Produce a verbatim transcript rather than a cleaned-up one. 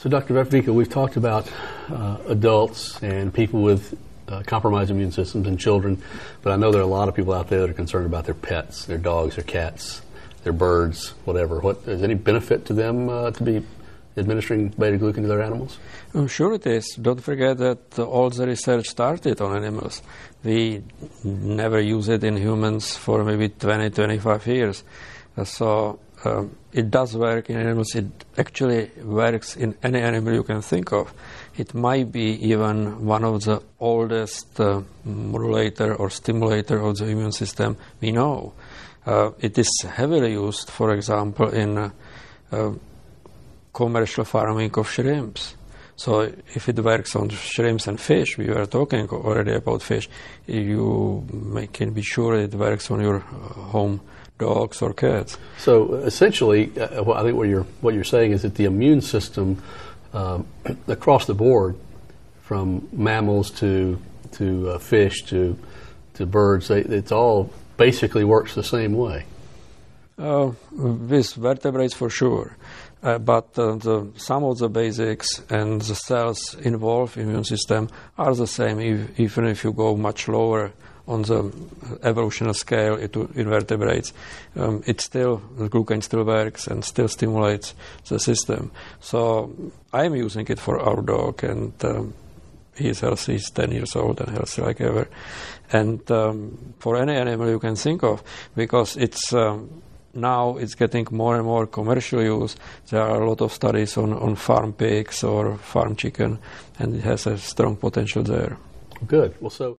So Doctor Vetvicka, we've talked about uh, adults and people with uh, compromised immune systems and children, but I know there are a lot of people out there that are concerned about their pets, their dogs, their cats, their birds, whatever. What, is any benefit to them uh, to be administering beta glucan to their animals? Oh, sure it is. Don't forget that all the research started on animals. We never use it in humans for maybe twenty, twenty-five years. Uh, so um, it does work in animals. It actually works in any animal you can think of. It might be even one of the oldest uh, modulator or stimulator of the immune system we know. Uh, it is heavily used, for example, in uh, uh, commercial farming of shrimps. So if it works on shrimps and fish, we were talking already about fish, you can be sure it works on your home dogs or cats. So essentially, uh, well, I think what you're, what you're saying is that the immune system um, across the board, from mammals to, to uh, fish to, to birds, they, it's all basically works the same way. Uh, with vertebrates for sure. Uh, but uh, the, some of the basics and the cells involved in the immune system are the same, if, even if you go much lower on the evolutionary scale in vertebrates. Um, it still, the glucan still works and still stimulates the system. So I'm using it for our dog, and um, he's healthy, he's ten years old and healthy like ever. And um, for any animal you can think of, because it's... Um, now it's getting more and more commercial use. There are a lot of studies on, on farm pigs or farm chicken, and it has a strong potential there. Good. Well, so